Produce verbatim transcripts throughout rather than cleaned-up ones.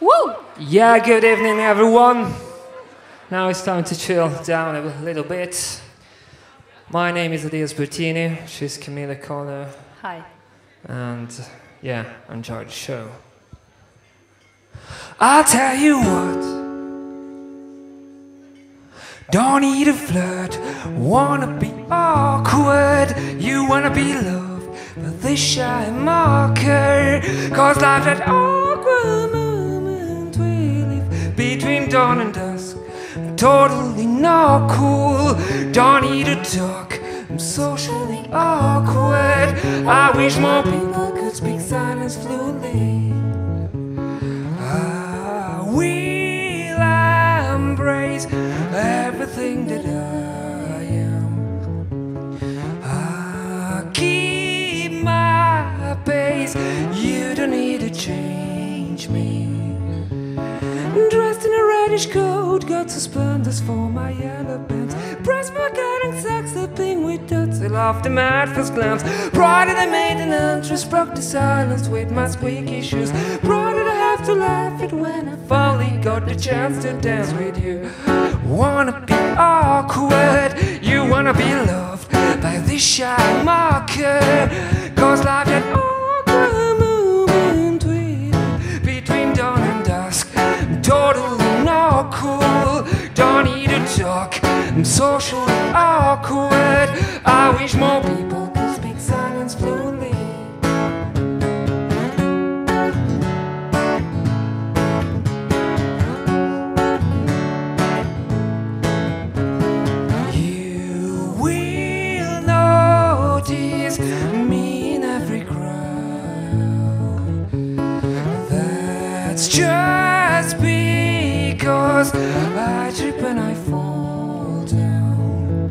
Woo! Yeah, good evening, everyone. Now it's time to chill down a little bit. My name is Elias Bertini. She's Camila Koller. Hi. And yeah, enjoy the show. I'll tell you what. Don't need a flirt, wanna be awkward. You wanna be loved, but this shy marker. Cause life that awkward moment we live between dawn and dusk. I'm totally not cool, don't need a talk. I'm socially awkward. I wish more people could speak silence fluently. I will embrace everything that I am. I keep my pace. You don't need to change me. Dressed in a reddish coat, got suspenders for my yellow pants. Press my cutting sex, sleeping with dots. I love them at first glance. Proud that I made an entrance, broke the silence with my squeaky shoes. Proud that I have to laugh at when I finally got the chance to dance with you. Wanna be awkward, you wanna be loved by this shy marker. Cause life that awkward moment with between dawn and dusk. I'm totally not cool, don't need to talk. I'm socially awkward. I wish more people could speak silence fluently. Just because I trip and I fall down,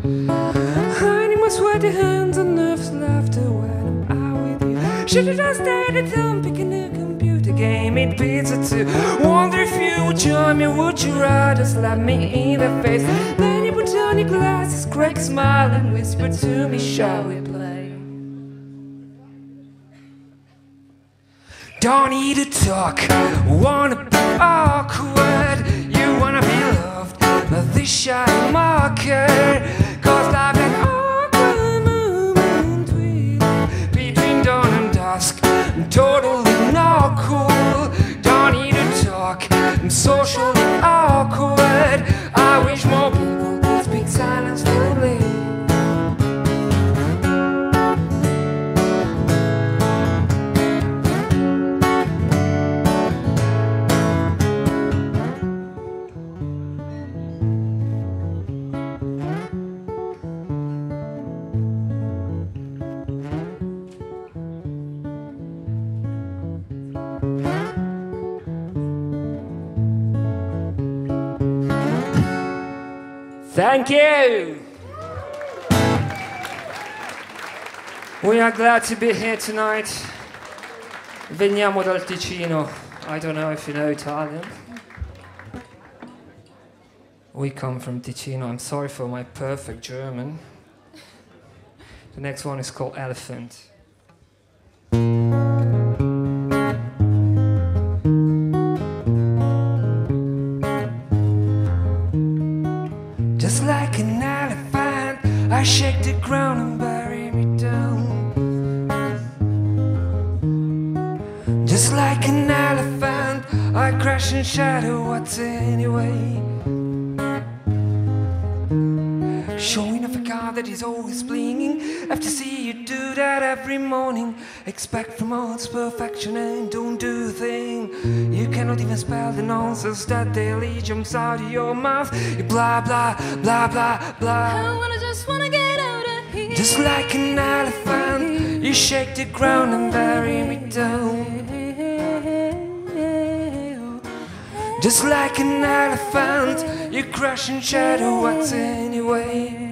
hiding my sweaty hands and nervous laughter when I'm out with you. Should I just stay at home picking a computer game, eat pizza too? Wonder if you would join me, would you rather slap me in the face? Then you put on your glasses, crack a smile and whisper to me, shall we play? Don't need to talk, wanna be awkward. You wanna be loved, but this shy marker. Cause life an awkward moment with between dawn and dusk. I'm totally not cool, don't need to talk. I'm socially awkward. I wish more people could speak silence fluently. Thank you! We are glad to be here tonight. Veniamo dal Ticino. I don't know if you know Italian. We come from Ticino. I'm sorry for my perfect German. The next one is called Elephant. I shake the ground and bury me down. Just like an elephant, I crash and shatter what's anyway. Showing off a car that is always blinging. Have to see you do that every morning. Expect from odds perfection and don't do a thing. You cannot even spell the nonsense that daily jumps out of your mouth. You blah blah blah blah blah. I wanna just wanna get out of here. Just like an elephant, you shake the ground and bury me down. Just like an elephant, you crash and shatter what's anyway.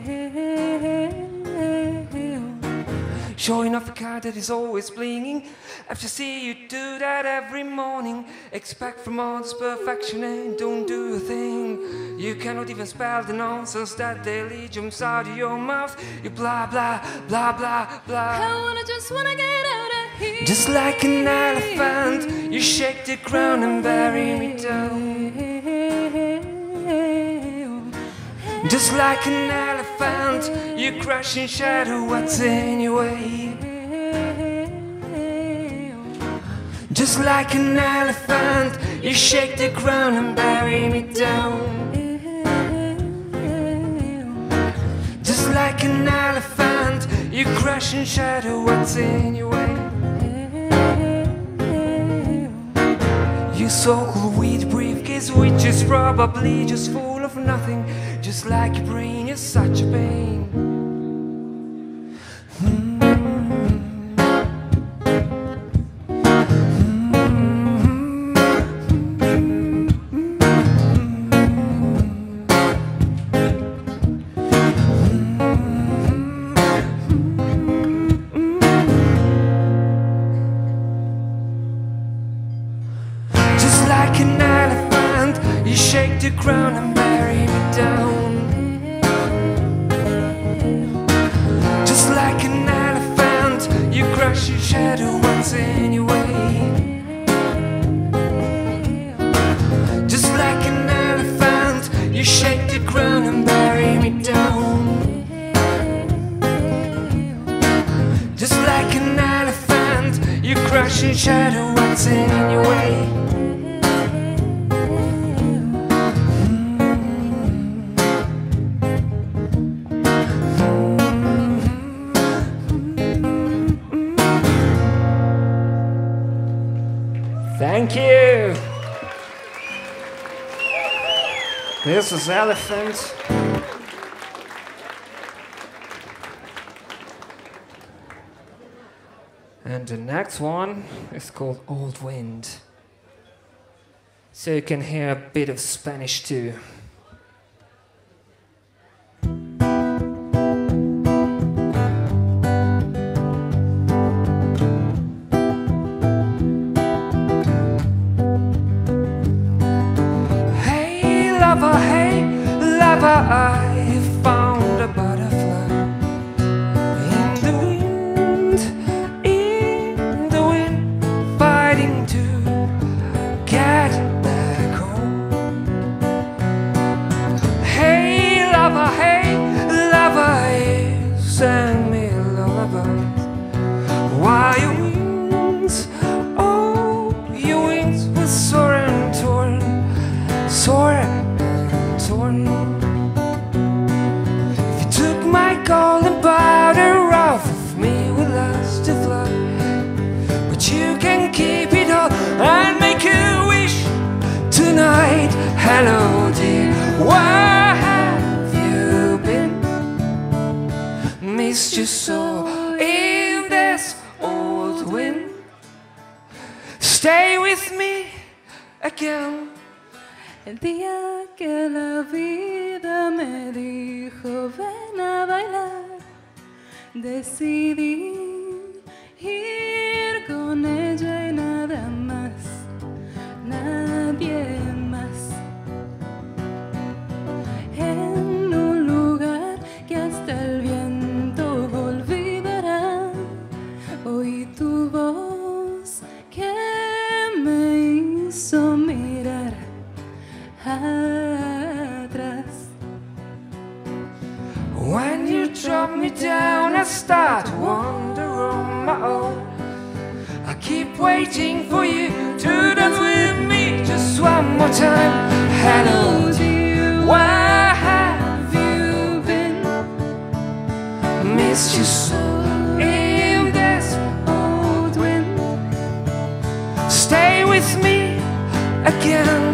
Showing off a car that is always blinging. Have to see you do that every morning. Expect from odds perfection and don't do a thing. You cannot even spell the nonsense that daily jumps out of your mouth. You blah blah blah blah blah. I wanna just wanna get out of Just like an elephant, you shake the ground and bury me down. Just like an elephant, you crash and shatter what's in your way. Just like an elephant, you shake the ground and bury me down. Just like an elephant, you crash and shatter what's in your way. Your so-called weed briefcase, which is probably just full of nothing. Just like your brain, you're such a pain. Just like an elephant, you shake the ground and bury me down. Just like an elephant, you crush your shadow once in your way. Just like an elephant, you shake the ground and bury me down. Just like an elephant, you crush your shadow once in your way. Thank you. This is elephant. And the next one is called Old Wind. So you can hear a bit of Spanish too. I found a butterfly in the wind, in the wind, fighting to get back home. Hey lover, hey lover, hey, send me lullabies. Why your wings, oh your wings were sore and torn, sore and torn. Golden powder off of me will last to fly, but you can keep it all and make a wish tonight. Hello dear, where have you been? Missed you so in this old wind. Stay with me again. El día que la vida me dijo ven a bailar, decidí ir con ella y nada más, nadie más. En un lugar que hasta el viento olvidará, oí tu voz que me hizo mirar atrás. When you drop me down, I start to wander on my own. I keep waiting for you to dance with me just one more time. Hello dear, where have you been? Missed you so in this old wind. Stay with me again.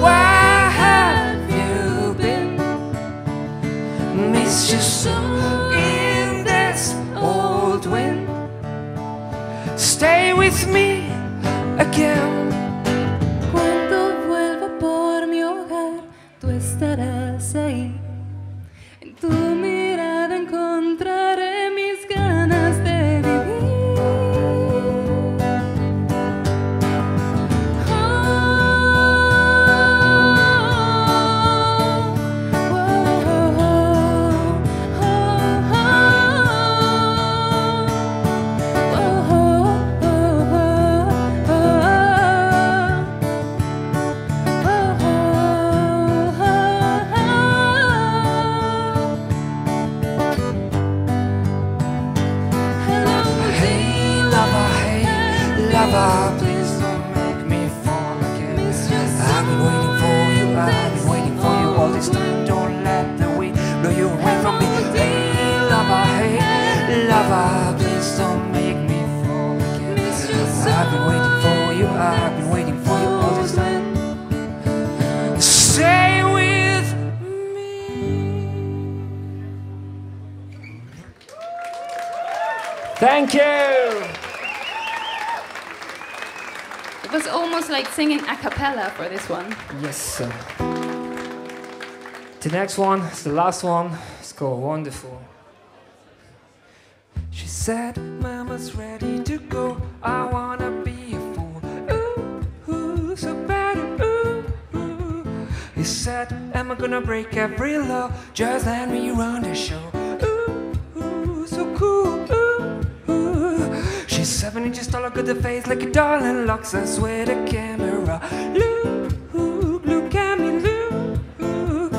Where have you been? Missed you so in this old wind. Stay with me again. Cuando vuelva por mi hogar, tú estarás ahí. En tu mirada encontraré mis ganas de vivir. lover, please don't make me fall again. I've been waiting for you, I've been waiting for you all this time. Don't let the wind blow you away from me. Hey lover, hey lover, please don't make me fall again. I've been waiting for you, I've been waiting for you all this time. Stay with me. Thank you. It was almost like singing a cappella for this one. Yes. The next one, it's the last one. It's called Wonderful. She said, Mama's ready to go. I wanna be a fool. Ooh, ooh, so bad. Ooh, ooh. He said, am I gonna break every law? Just let me run the show. Ooh, ooh, so cool. Ooh, ooh. She's seven inches tall, look at the face like a doll and locks us with a camera. Look, ooh, look at me, look. Ooh.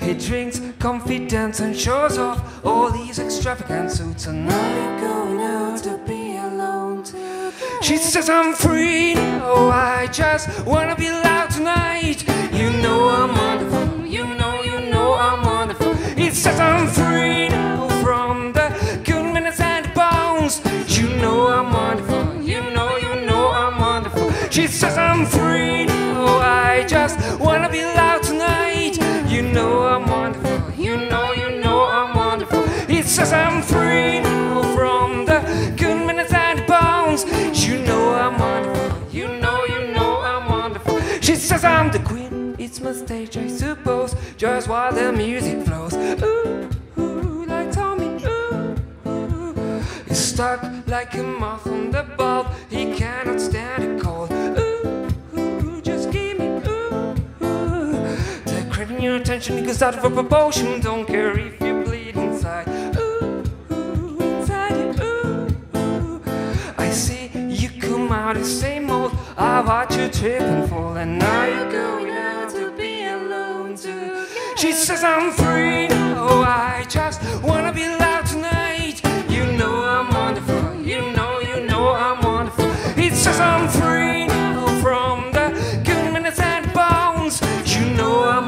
He drinks confidence and shows off all these extravagant suits. And now I'm going out to be alone today. She says I'm free, oh I just wanna be loud tonight. You know I'm wonderful, you know, you know I'm wonderful. It says I'm free now from the good minutes and the bones. You know I'm wonderful, you know, you know I'm wonderful. She says I'm free, oh I just wanna be loud tonight. You know I'm wonderful, you know, you know I'm wonderful. It says I'm free now from the good minutes and the bounds. You know I'm wonderful, you know, you know I'm wonderful. She says I'm the queen, it's my stage I suppose. Just while the music flows. Ooh, ooh, like Tommy, ooh, ooh. He's stuck like a moth on the bulb. He cannot stand the cold. Your attention goes out of a proportion. Don't care if you bleed inside. Ooh, ooh, inside you. Ooh, ooh. I see you come out the same old. I watch you trip and fall, and now you're going out to be alone too. She says I'm free. Oh, I just wanna be loud tonight. You know I'm wonderful. You know, you know I'm wonderful. It says I'm free from the good minutes and bounds. You know I'm.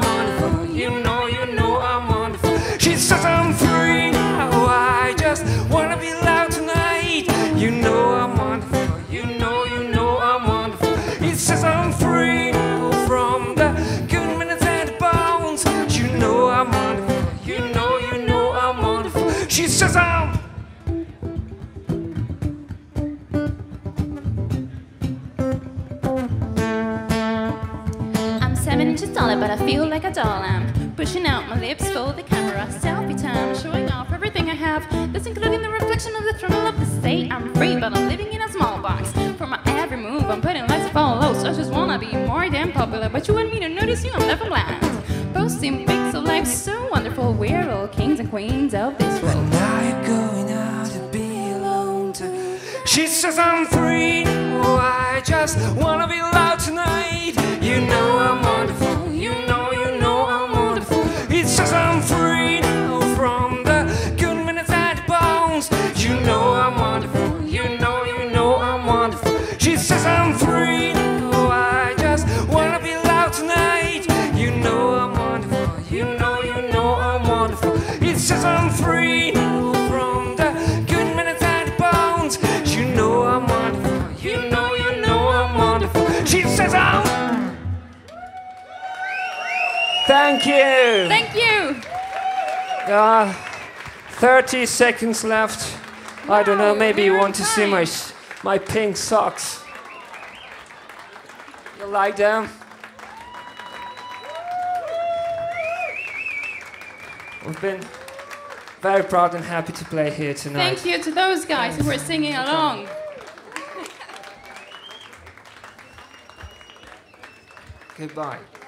She says I'm. I'm seven inches taller, but I feel like a doll. I'm pushing out my lips for the camera. Selfie time, showing off everything I have. That's including the reflection of the throttle of the state. I'm free, but I'm living in a small box. For my every move, I'm putting lights up all low. So I just wanna be more damn popular, but you want me to notice you? I'm never blind. Posting pics of life so wonderful. We're all kings and queens of this world. And now you're going out to be alone too. She says I'm free. Oh, I just wanna be loud tonight. You know I'm wonderful. You know, you know I'm wonderful. It says I'm free now from the good minutes and the bounds. You know I'm wonderful. You know, you know I'm wonderful. She says I'm free. Oh, I just wanna be loud tonight. You know I'm wonderful. You know, you know I'm wonderful. It says I'm free now from the good minutes and the bounds. You know I'm wonderful. You know, you know I'm wonderful. She says I'm. Thank you. Thank you. There are thirty seconds left. No, I don't know. Maybe you want to see my my pink socks. You like them? We've been very proud and happy to play here tonight. Thank you to those guys who were singing along. Goodbye.